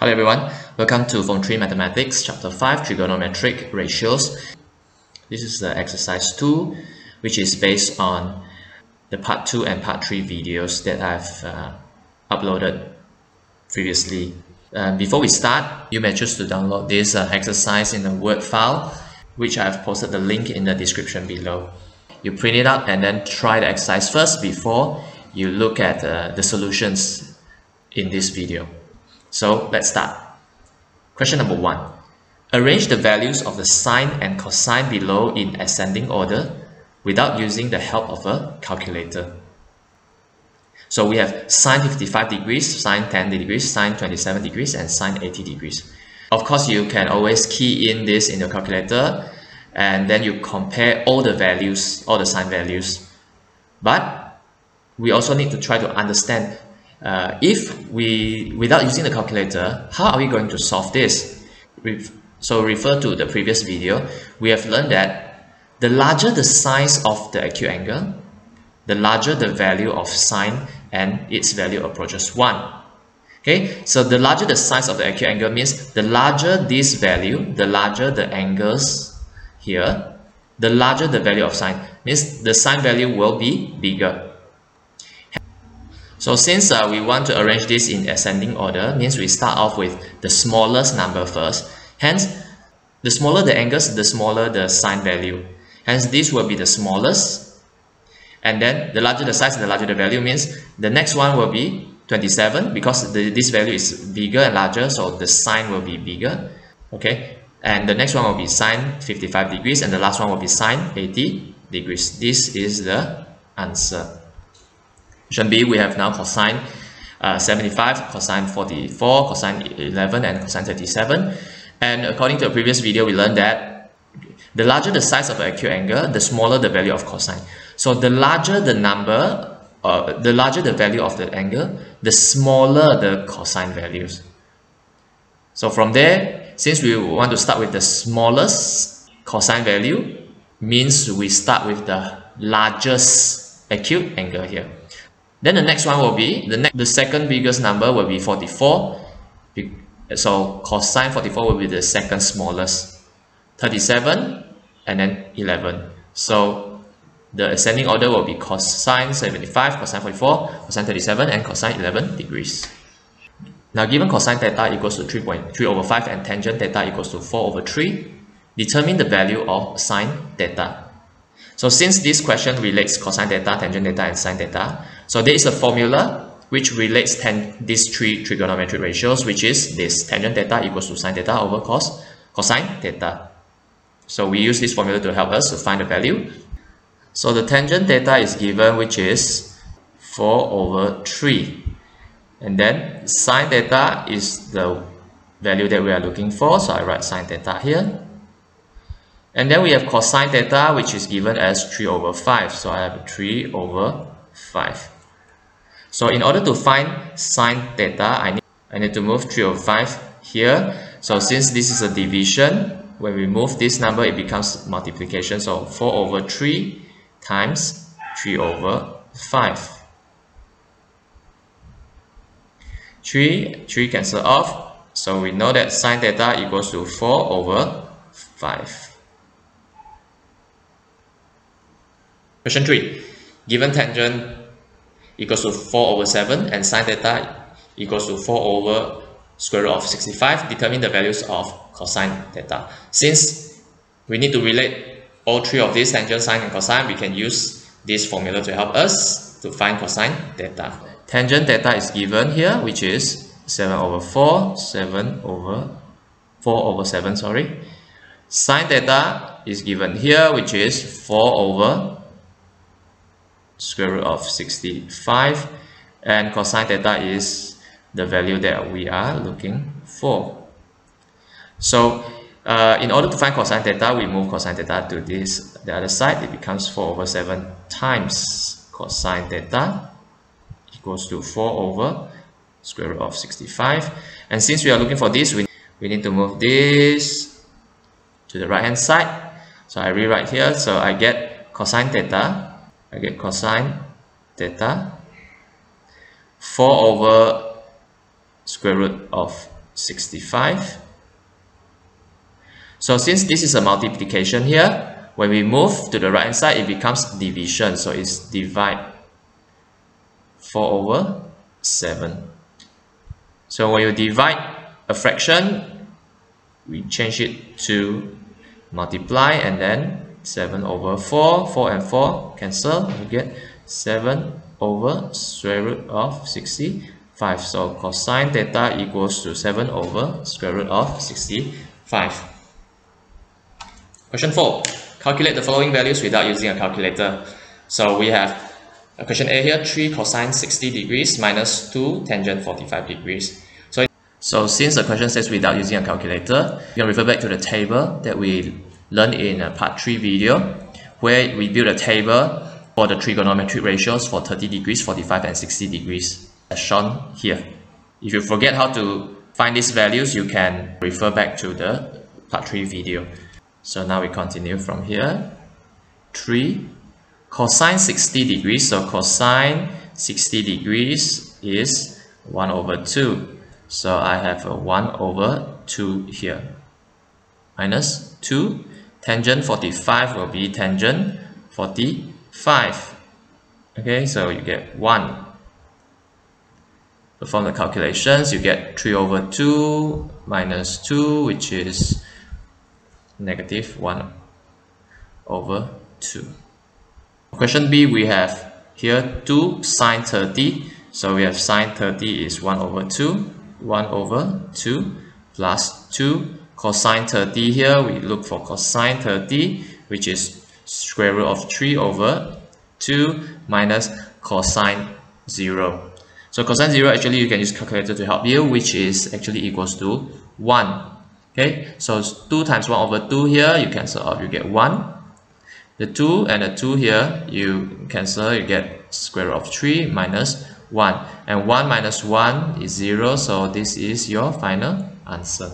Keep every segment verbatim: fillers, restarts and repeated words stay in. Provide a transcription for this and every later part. Hello everyone, welcome to Form three Mathematics, Chapter five, Trigonometric Ratios. This is the exercise two, which is based on the part two and part three videos that I've uh, uploaded previously. Uh, before we start, you may choose to download this uh, exercise in a Word file, which I've posted the link in the description below. You print it out and then try the exercise first before you look at uh, the solutions in this video. So let's start. Question number one. Arrange the values of the sine and cosine below in ascending order without using the help of a calculator. So we have sine fifty-five degrees, sine ten degrees, sine twenty-seven degrees, and sine eighty degrees. Of course, you can always key in this in your calculator and then you compare all the values, all the sine values. But we also need to try to understand Uh, if we, without using the calculator, how are we going to solve this? So refer to the previous video. We have learned that the larger the size of the acute angle, the larger the value of sine and its value approaches one. Okay, so the larger the size of the acute angle means the larger this value, the larger the angles here, the larger the value of sine, means the sine value will be bigger. So since uh, we want to arrange this in ascending order, means we start off with the smallest number first. Hence, the smaller the angles, the smaller the sine value. Hence, this will be the smallest. And then the larger the size, the larger the value, means the next one will be twenty-seven, because the, this value is bigger and larger, so the sine will be bigger. Okay, and the next one will be sine fifty-five degrees, and the last one will be sine eighty degrees. This is the answer. Option B, we have now cosine uh, seventy-five, cosine forty-four, cosine eleven, and cosine thirty-seven. And according to a previous video, we learned that the larger the size of the acute angle, the smaller the value of cosine. So the larger the number, uh, the larger the value of the angle, the smaller the cosine values. So from there, since we want to start with the smallest cosine value, means we start with the largest acute angle here. Then the next one will be, the, the second biggest number will be forty-four. So cosine forty-four will be the second smallest. thirty-seven and then eleven. So the ascending order will be cosine seventy-five, cosine forty-four, cosine thirty-seven, and cosine eleven degrees. Now given cosine theta equals to three point three over five and tangent theta equals to four over three, determine the value of sine theta. So since this question relates cosine theta, tangent theta, and sine theta, so there is a formula which relates ten, these three trigonometric ratios, which is this: tangent theta equals to sine theta over cos cosine theta. So we use this formula to help us to find the value. So the tangent theta is given, which is four over three. And then sine theta is the value that we are looking for. So I write sine theta here. And then we have cosine theta, which is given as three over five. So I have three over five. So in order to find sine theta, I need, I need to move three over five here. So since this is a division, when we move this number, it becomes multiplication. So four over three times three over five. three, three cancel off. So we know that sine theta equals to four over five. Question three. Given tangent equals to four over seven and sine theta equals to four over square root of sixty-five, determine the values of cosine theta. Since we need to relate all three of these, tangent, sine, and cosine, we can use this formula to help us to find cosine theta. Tangent theta is given here, which is seven over four, seven over four over seven, sorry. Sine theta is given here, which is four over square root of sixty-five, and cosine theta is the value that we are looking for. So uh, in order to find cosine theta, we move cosine theta to this, the other side. It becomes four over seven times cosine theta equals to four over square root of sixty-five. And since we are looking for this, we, we need to move this to the right hand side. So I rewrite here, so I get cosine theta I get cosine theta, four over square root of sixty-five. So since this is a multiplication here, when we move to the right hand side, it becomes division. So it's divide four over seven. So when you divide a fraction, we change it to multiply, and then seven over four, four and four cancel, you get seven over square root of sixty-five. So cosine theta equals to seven over square root of sixty-five. Question four. Calculate the following values without using a calculator. So we have question A here, three cosine sixty degrees minus two tangent forty-five degrees. So, so since the question says without using a calculator, you can refer back to the table that we learned in a part three video, where we built a table for the trigonometric ratios for thirty degrees, forty-five and sixty degrees, as shown here. If you forget how to find these values, you can refer back to the part three video. So now we continue from here. three cosine sixty degrees, so cosine sixty degrees is one over two. So I have a one over two here. Minus two, tangent forty-five will be tangent forty-five. Okay, so you get one. Perform the calculations, you get three over two minus two, which is negative one over two. Question B, we have here two sine thirty. So we have sine thirty is one over two, one over two plus two. Cosine thirty here, we look for cosine thirty, which is square root of three over two minus cosine zero. So cosine zero, actually you can use calculator to help you, which is actually equals to one. Okay, so two times one over two here, you cancel out, you get one. The two and the two here, you cancel, you get square root of three minus one. And one minus one is zero, so this is your final answer.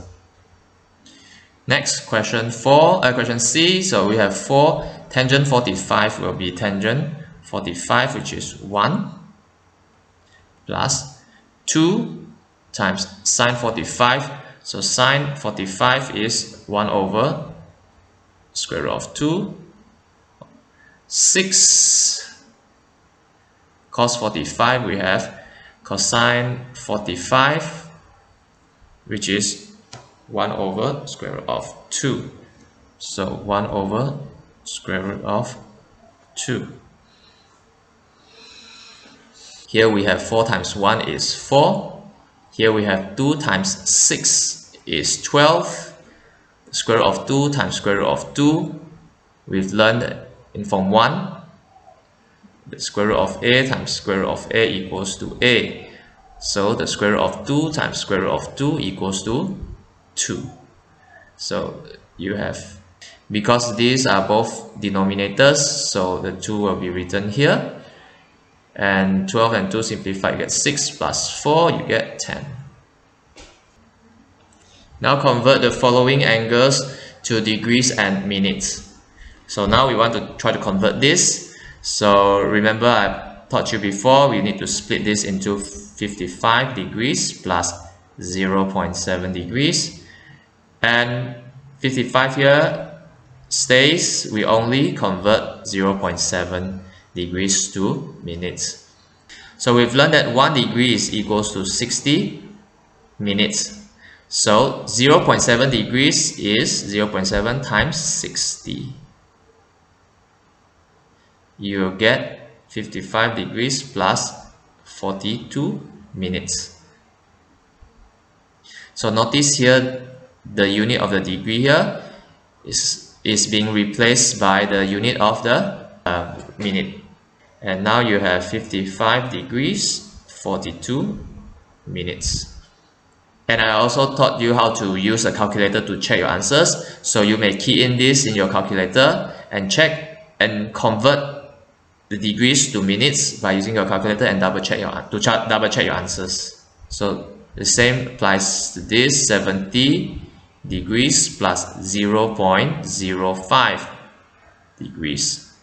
Next, question four, uh, question C. So we have four, tangent forty-five will be tangent forty-five, which is one, plus two times sine forty-five. So sine forty-five is one over square root of two. six cos forty-five, we have cosine forty-five, which is one over square root of two. So one over square root of two. Here we have four times one is four. Here we have two times six is twelve. Square root of two times square root of two. We've learned in form one, the square root of a times square root of a equals to a. So the square root of two times square root of two equals to two. So you have, because these are both denominators, so the two will be written here. And twelve and two simplified, you get six plus four, you get ten. Now convert the following angles to degrees and minutes. So now we want to try to convert this. So remember, I taught you before, we need to split this into fifty-five degrees plus zero point seven degrees. And fifty-five here stays, we only convert zero point seven degrees to minutes. So we've learned that one degree is equals to sixty minutes. So zero point seven degrees is zero point seven times sixty. You will get fifty-five degrees plus forty-two minutes. So notice here, the unit of the degree here is, is being replaced by the unit of the uh, minute. And now you have fifty-five degrees, forty-two minutes. And I also taught you how to use a calculator to check your answers. So you may key in this in your calculator and check and convert the degrees to minutes by using your calculator and double check your to chart double check your answers. So the same applies to this. Seventy degrees plus zero point zero five degrees.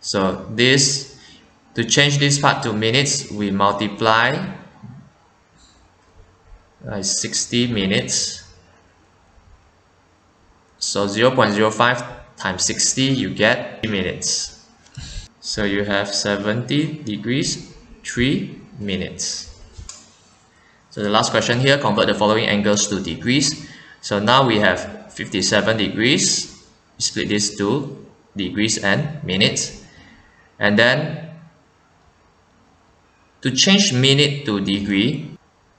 So this, to change this part to minutes, we multiply uh, sixty minutes. So zero point zero five times sixty, you get minutes. So you have seventy degrees, three minutes. So the last question here, convert the following angles to degrees. So now we have fifty-seven degrees. Split this to degrees and minutes. And then to change minute to degree.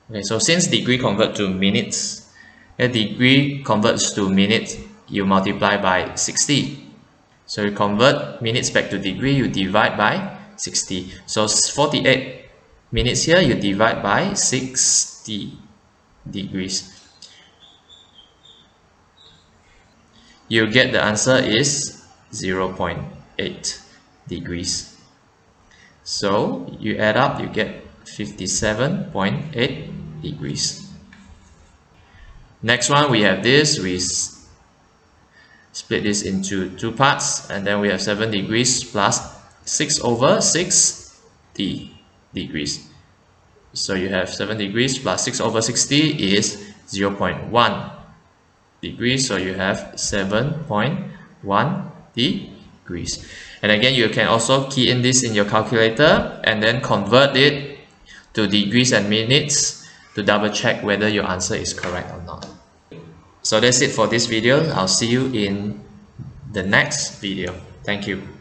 Okay, so since degree convert to minutes, a degree converts to minutes, you multiply by sixty. So you convert minutes back to degree, you divide by sixty. So forty-eight minutes here, you divide by sixty degrees. You get the answer is zero point eight degrees. So you add up, you get fifty-seven point eight degrees. Next one, we have this. We split this into two parts, and then we have seven degrees plus six over sixty degrees. So you have seven degrees plus six over sixty is zero point one degrees. So you have seven point one degrees. And again, you can also key in this in your calculator and then convert it to degrees and minutes to double check whether your answer is correct or not. So that's it for this video. I'll see you in the next video. Thank you.